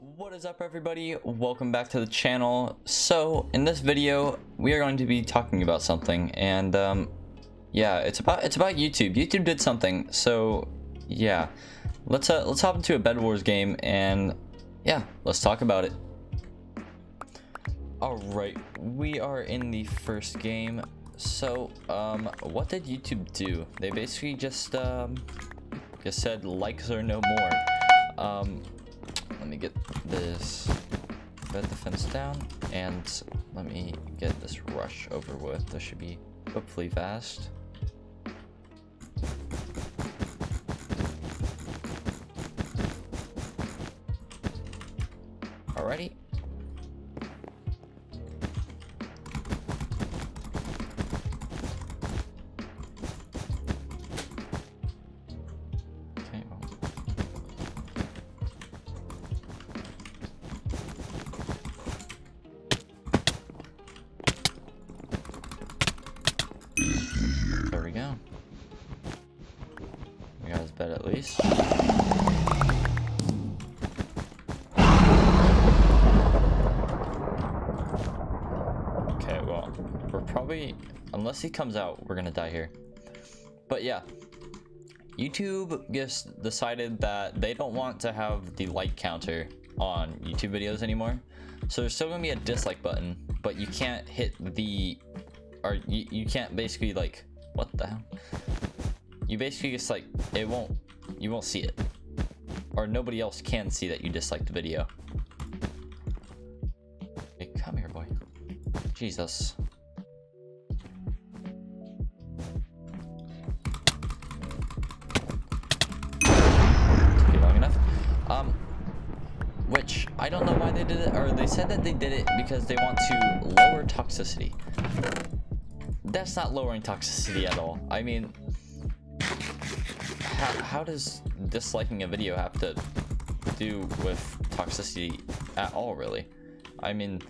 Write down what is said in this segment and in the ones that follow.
What is up, everybody? Welcome back to the channel. So in this video we are going to be talking about something, and yeah, it's about YouTube did something. So yeah, let's hop into a Bed Wars game, and yeah, let's talk about it. All right, we are in the first game. So what did YouTube do? They basically just said likes are no more. Let me get this bed defense down, and let me get this rush over with. This should be hopefully fast. Alrighty. Bed at least. Okay, well, we're probably, unless he comes out, we're gonna die here. But yeah, YouTube just decided that they don't want to have the like counter on YouTube videos anymore. So there's still gonna be a dislike button, but you can't hit the, or you can't basically, like, what the hell? You basically just, like, it won't, you won't see it, or nobody else can see that you disliked the video. Hey, come here, boy. Jesus. Took you long enough. Which I don't know why they did it, or they said that they did it because they want to lower toxicity. That's not lowering toxicity at all. I mean, how does disliking a video have to do with toxicity at all, really? I mean,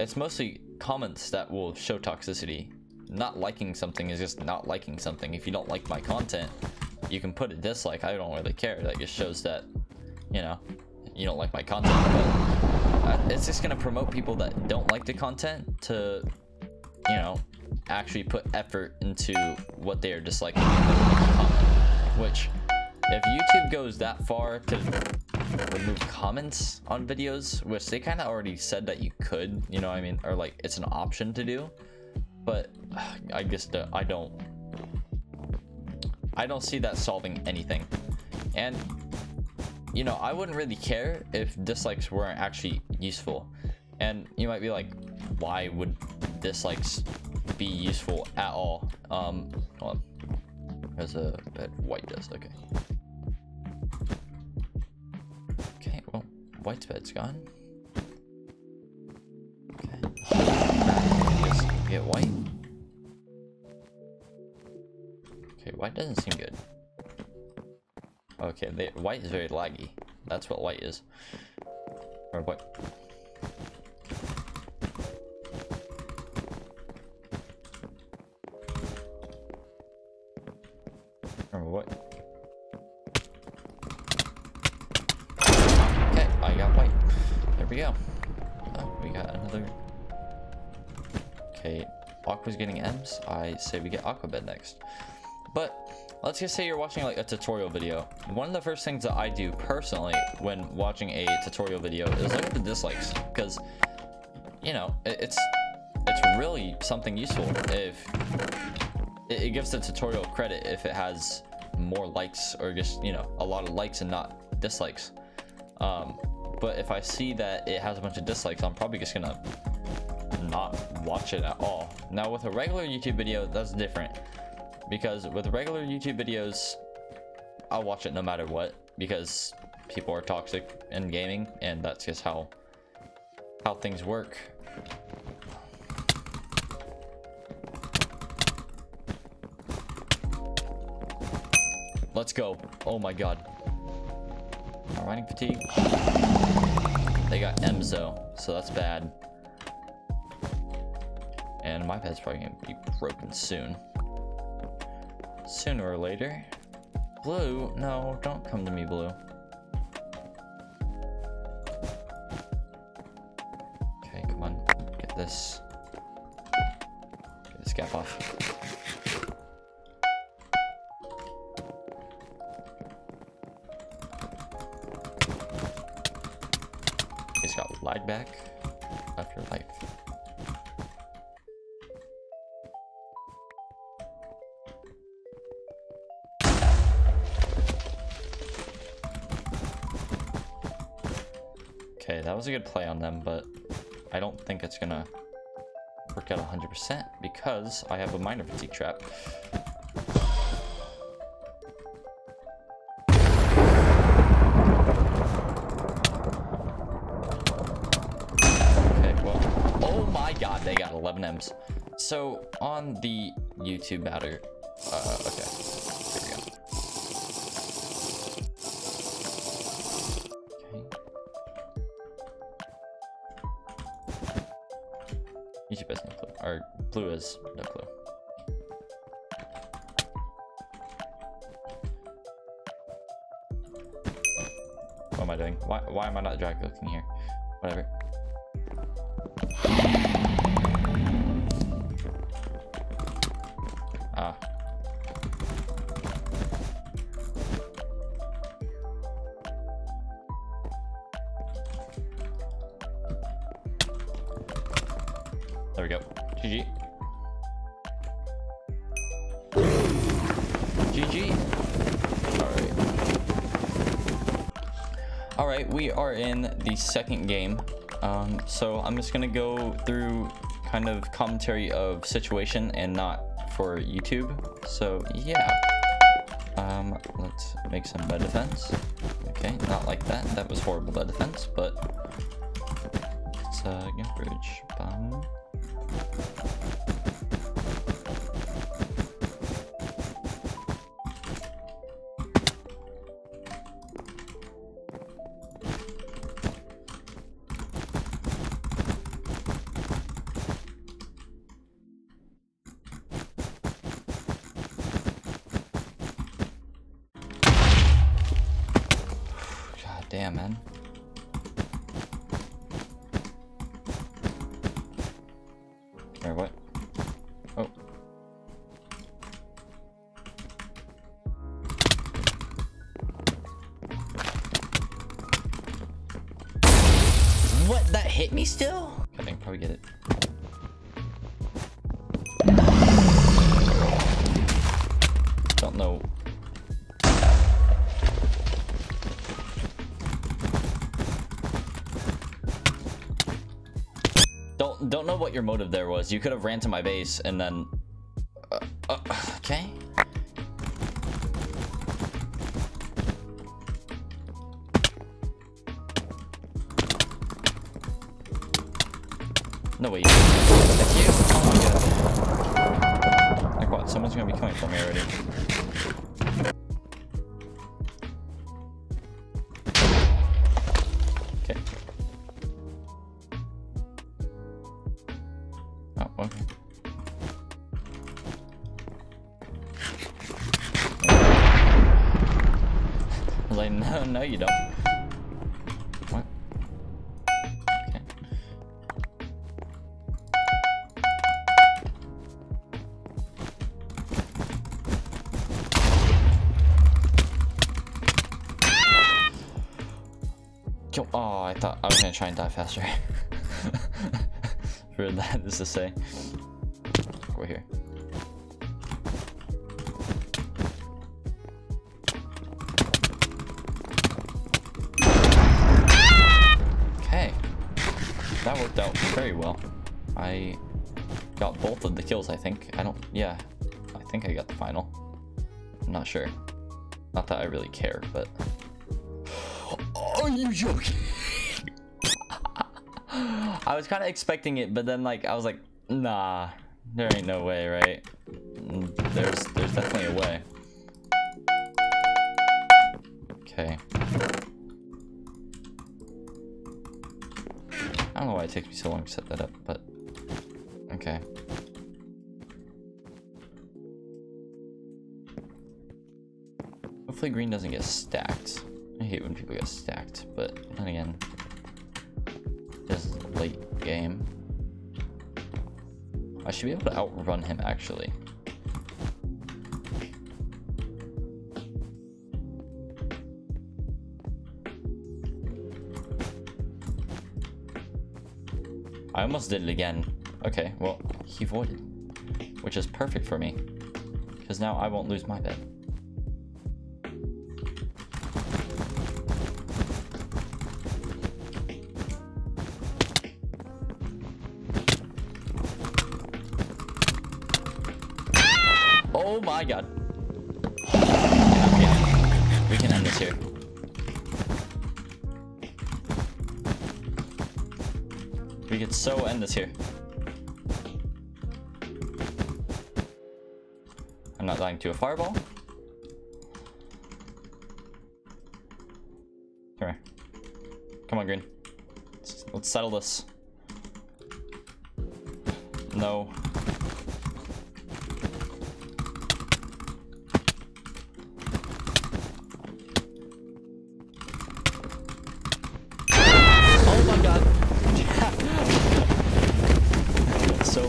it's mostly comments that will show toxicity. Not liking something is just not liking something. If you don't like my content, you can put a dislike. I don't really care. That just shows that, you know, you don't like my content. But it's just going to promote people that don't like the content to, you know, actually put effort into what they are disliking in the comment. Which, if YouTube goes that far to remove comments on videos, which they kind of already said that you could, you know what I mean, or like it's an option to do, but I guess I don't see that solving anything. And you know, I wouldn't really care if dislikes weren't actually useful. And you might be like, why would dislikes be useful at all? Hold on. There's a bed white does, okay. Okay, well, white's bed's gone. Okay. Just get white. Okay, white doesn't seem good. Okay, white is very laggy. That's what white is. Or white. Aqua's getting M's. I say we get Aquabed next. But let's just say you're watching like a tutorial video. One of the first things that I do personally when watching a tutorial video is look at the dislikes, because you know it's really something useful. If it gives the tutorial credit if it has more likes, or just, you know, a lot of likes and not dislikes. But if I see that it has a bunch of dislikes, I'm probably just gonna not watch it at all. Now with a regular YouTube video, that's different, because with regular YouTube videos I'll watch it no matter what, because people are toxic in gaming, and that's just how things work. Let's go. Oh my god, riding fatigue. They got M's though, so that's bad. And my bed's probably gonna be broken soon. Sooner or later. Blue, no, don't come to me, blue. this. Get this cap off. He's got light back. Left your life. Okay, that was a good play on them, but I don't think it's gonna work out 100% because I have a minor fatigue trap. Okay, well, oh my god, they got 11 M's. So on the YouTube batter, okay. YouTube has no clue, or blue has no clue. What am I doing? Why am I not drag clicking here? Whatever. Ah. There we go. GG. GG. Alright. Alright, we are in the second game. So I'm just gonna go through kind of commentary of situation and not for YouTube. So yeah. Let's make some bed defense. Okay, not like that. That was horrible bed defense, but it's a good bridge bomb. God damn, man. Or what? Oh. What? That hit me still? I think probably get it. Don't know. Don't know what your motive there was. You could have ran to my base and then... okay. No way. Thank you. Oh my god. Like what? Someone's gonna be coming for me already. Okay. I was like, no, you don't. What? Okay. Oh, I thought I was gonna try and die faster. For that is to say, we're here. Okay, that worked out very well. I got both of the kills, I think. Yeah, I think I got the final. I'm not sure. Not that I really care, but. Are you joking? I was kind of expecting it, but then like I was like, nah, there ain't no way, right? There's definitely a way. Okay. I don't know why it takes me so long to set that up, but okay. Hopefully green doesn't get stacked. I hate when people get stacked, but then again. This late game. I should be able to outrun him, actually. I almost did it again. Okay, well, he voided, which is perfect for me, because now I won't lose my bet. Oh my god. Okay, we can end this here. We could so end this here. I'm not dying to a fireball. Come here. Come on, green. Let's settle this. No.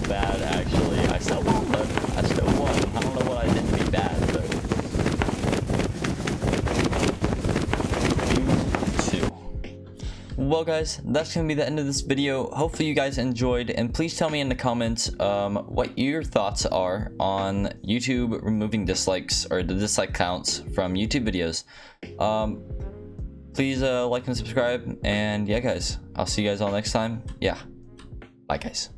Bad, actually. I still won, but I still won. I don't know what I did to be bad, but... Well, guys, that's going to be the end of this video. Hopefully you guys enjoyed, and please tell me in the comments what your thoughts are on YouTube removing dislikes, or the dislike counts from YouTube videos. Please like and subscribe, and yeah, guys, I'll see you guys all next time. Yeah. Bye, guys.